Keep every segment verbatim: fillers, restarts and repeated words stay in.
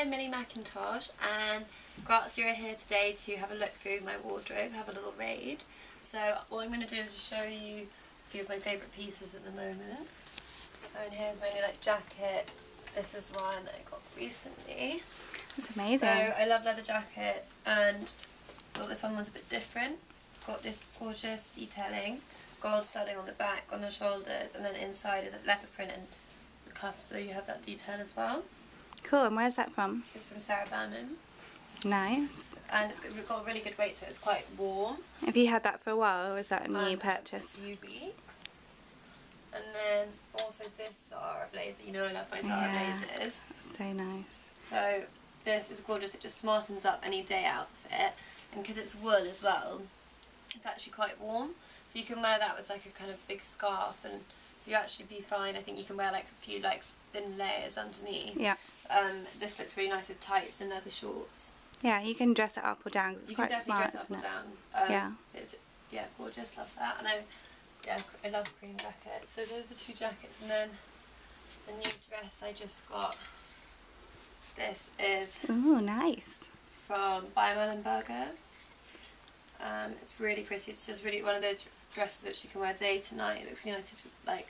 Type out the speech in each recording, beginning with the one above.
here, Millie Mackintosh and Grazia are here today to have a look through my wardrobe, have a little raid. So what I'm going to do is show you a few of my favourite pieces at the moment. So in here is mainly like jackets. This is one I got recently. It's amazing. So I love leather jackets and thought this one was a bit different. It's got this gorgeous detailing, gold studding on the back, on the shoulders, and then inside is a leather print and the cuffs, so you have that detail as well. Cool, and where's that from? It's from Sarah Bannon. Nice. And it's got a really good weight to it, it's quite warm. Have you had that for a while, or is that a new and purchase? A few weeks. And then also this Zara blazer, you know I love my Zara yeah. blazers. So nice. So this is gorgeous, it just smartens up any day outfit, and because it's wool as well, it's actually quite warm, so you can wear that with like a kind of big scarf and you actually be fine. I think you can wear like a few like thin layers underneath. Yeah. Um, this looks really nice with tights and leather shorts. Yeah, you can dress it up or down. It's you quite can definitely smart, dress it up or down. Um, yeah. It's yeah, gorgeous. Love that. And I yeah, I love cream jackets. So those are two jackets, and then a new dress I just got. This is oh nice from By Mellenberger. Um, it's really pretty. It's just really one of those dresses which you can wear day to night. It looks really nice, just with, like,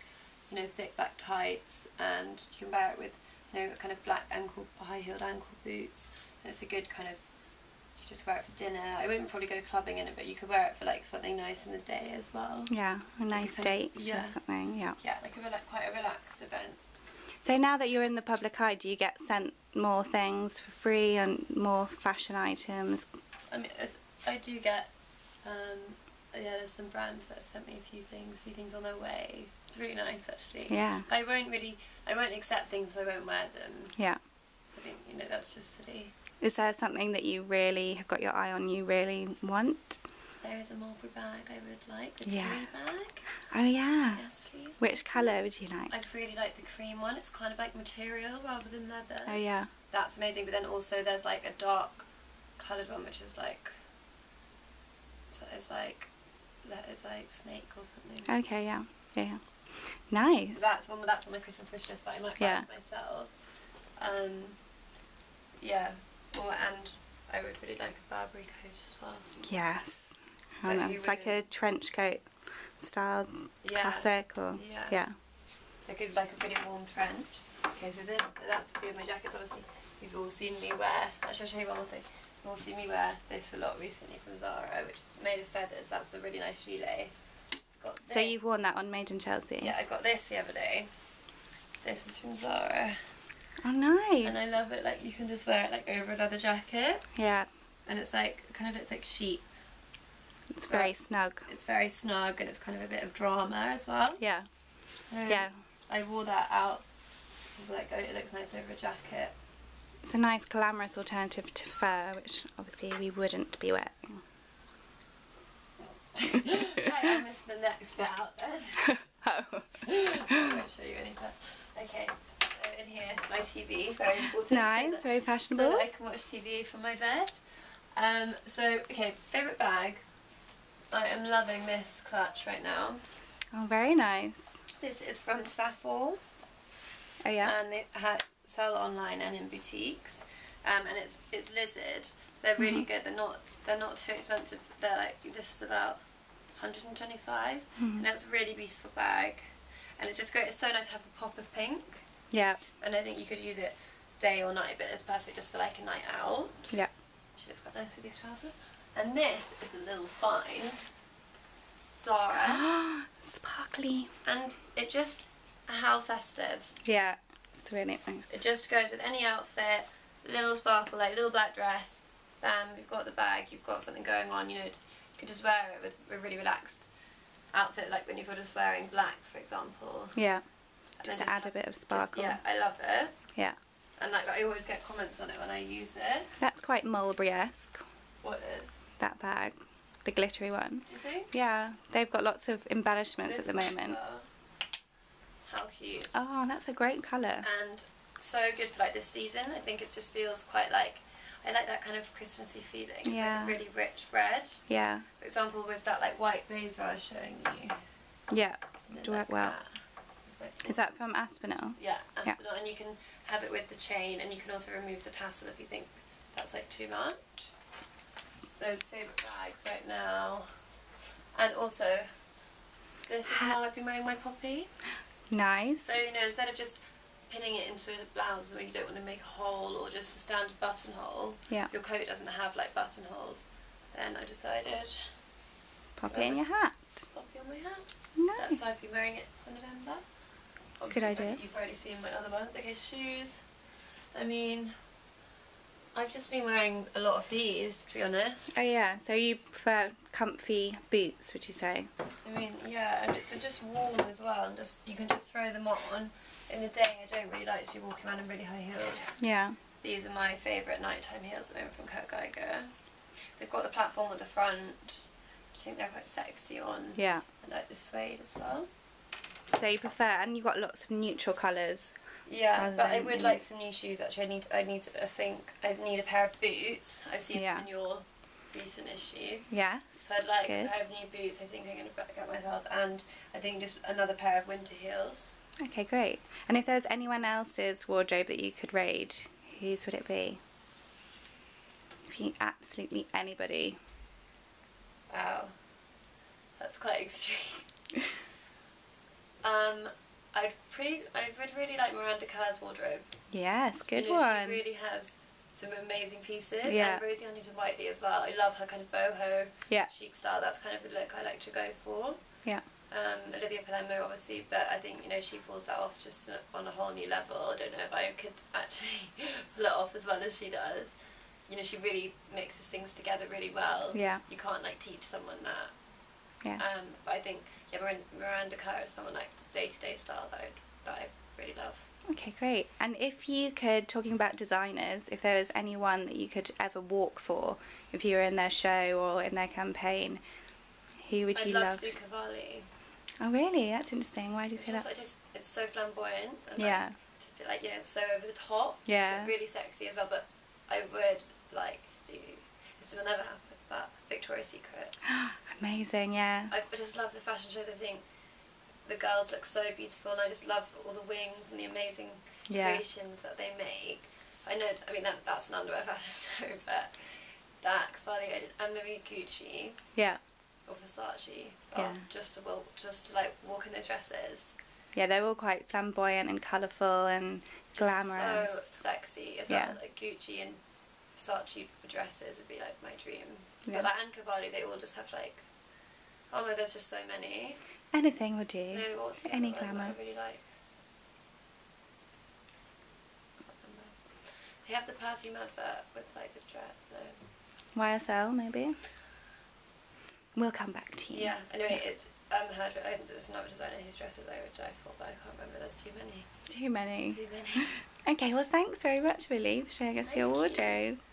you know, thick black tights, and you can wear it with, you know, kind of black ankle, high-heeled ankle boots. And it's a good kind of, you just wear it for dinner. I wouldn't probably go clubbing in it, but you could wear it for like something nice in the day as well. Yeah, a nice like a date of, yeah. or something. Yeah. Yeah, like a like quite a relaxed event. So now that you're in the public eye, do you get sent more things for free and more fashion items? I mean, I do get. Um, yeah, there's some brands that have sent me a few things, a few things on their way. It's really nice, actually. Yeah. But I won't really, I won't accept things if I won't wear them. Yeah. I think, you know, that's just silly. Is there something that you really have got your eye on, you really want? There is a Mulberry bag I would like, the yeah. tea bag. Oh, yeah. Yes, please. Which colour would you like? I really like the cream one. It's kind of like material rather than leather. Oh, yeah. That's amazing. But then also there's like a dark coloured one, which is like, so it's like, it's like snake or something. Okay, yeah, yeah, yeah. Nice. That's one. That's on my Christmas wish list, but I might buy yeah. it myself. Um, yeah. Or and I would really like a Barbary coat as well. Yes. Oh, no. It's like a trench coat style, yeah. classic, or yeah. yeah. I could like a really warm trench. Okay, so this, that's a few of my jackets. Obviously, you've all seen me wear. Actually, I'll show you one more thing. You'll see me wear this a lot recently from Zara, which is made of feathers. That's a really nice gilet. Got this. So you've worn that on Made in Chelsea? Yeah, I got this the other day. This is from Zara. Oh, nice. And I love it. Like, you can just wear it like over a leather jacket. Yeah. And it's like, kind of looks like sheep. It's but very snug. It's very snug, and it's kind of a bit of drama as well. Yeah. Um, yeah. I wore that out. Just like, oh, it looks nice over a jacket. It's a nice glamorous alternative to fur, which obviously we wouldn't be wearing. I missed the next bit out then. Oh. I won't show you any fur. Okay, so in here is my T V, very important. Nice, so very fashionable. So that I can watch T V from my bed. Um, so, okay, favourite bag. I am loving this clutch right now. Oh, very nice. This is from Saffo. Oh, yeah. And it had... sell online and in boutiques, um, and it's it's lizard. They're really mm-hmm. good. They're not they're not too expensive. They're like, this is about one hundred and twenty-five, mm-hmm. and it's a really beautiful bag, and it just go. It's so nice to have the pop of pink. Yeah. And I think you could use it day or night, but it's perfect just for like a night out. Yeah. She looks quite nice with these trousers. And this is a little find, Zara. Sparkly. And it just, how festive. Yeah. Really nice. It just goes with any outfit, little sparkle, like little black dress, bam, you've got the bag, you've got something going on, you know, you could just wear it with a really relaxed outfit, like when you're just wearing black, for example. Yeah, just to just add a bit of sparkle. Just, yeah, I love it. Yeah. And like, I always get comments on it when I use it. That's quite Mulberry-esque. What is? That bag, the glittery one. Do you think? Yeah, they've got lots of embellishments this at the moment. Well. How cute. Oh, that's a great colour. And so good for like this season. I think it just feels quite like, I like that kind of Christmassy feeling. It's yeah. like a really rich red. Yeah. For example, with that like white blazer I was showing you. Yeah, it would work well. That. It's aspect. Is that from Aspinel? Yeah, Aspinel. Yeah. And you can have it with the chain, and you can also remove the tassel if you think that's like too much. So those favourite bags right now. And also, this is how I've been wearing my poppy. Nice. So, you know, instead of just pinning it into a blouse where you don't want to make a hole, or just the standard buttonhole, yeah, your coat doesn't have like buttonholes, then I decided pop it in your hat. Pop it on my hat. No. That's why I've been wearing it for November. Obviously, good idea. You've already seen my other ones. Okay, shoes. I mean, I've just been wearing a lot of these, to be honest. Oh yeah, so you prefer comfy boots, would you say? I mean, yeah, and they're just warm as well, and just you can just throw them on. In the day, I don't really like to be walking around in really high heels. Yeah. These are my favourite nighttime heels that I'm from Kurt Geiger. They've got the platform at the front. I just think they're quite sexy on. Yeah. I like the suede as well. So you prefer, and you've got lots of neutral colours. Yeah, but I would these. like some new shoes. Actually, I need, I need, I think I need a pair of boots. I've seen yeah. them in your recent issue. Yes. So I'd like Good. a pair of new boots. I think I'm going to get myself, and I think just another pair of winter heels. Okay, great. And if there's anyone else's wardrobe that you could raid, whose would it be? If you absolutely anybody. Wow, that's quite extreme. um, I'd pretty, I would really like Miranda Kerr's wardrobe. Yes, good you know, one. She really has some amazing pieces, yeah. And Rosie Huntington-Whiteley as well. I love her kind of boho, yeah, chic style. That's kind of the look I like to go for. Yeah. Um, Olivia Palermo obviously, but I think, you know, she pulls that off just on a whole new level. I don't know if I could actually pull it off as well as she does. You know, she really mixes things together really well. Yeah. You can't like teach someone that. Yeah. Um, but I think yeah, Miranda Kerr is someone like day-to-day style that I, that I really love. Okay, great. And if you could, talking about designers, if there was anyone that you could ever walk for, if you were in their show or in their campaign, who would I'd you love? I'd love to do Cavalli. Oh really? That's interesting. Why do you say just, that? I just, it's so flamboyant. And yeah. Like, just be like, you know, so over the top. Yeah. Really sexy as well. But I would like to do. This will never happen. But Victoria's Secret. Amazing. Yeah. I just love the fashion shows. I think the girls look so beautiful, and I just love all the wings and the amazing yeah. creations that they make. I know. I mean, that that's an underwear fashion show, but that Cavalli, I did, and maybe Gucci. Yeah. Or Versace, yeah. just to walk, just to like walk in those dresses. Yeah, they're all quite flamboyant and colourful and glamorous. So sexy as yeah. well. Like Gucci and Sachi for dresses would be like my dream. Yeah. But like and Cavalli, they all just have like, oh my, there's just so many. Anything will do. No, what's the Any glamour. I really like. They have the perfume advert with like the dress. No. Y S L maybe. We'll come back to you. Yeah, anyway, yeah. It's, um, her, I, there's another designer whose dresses I would die for, but I can't remember. There's too many. Too many. Too many. Okay, well, thanks very much, Millie, for showing us Thank your wardrobe. You.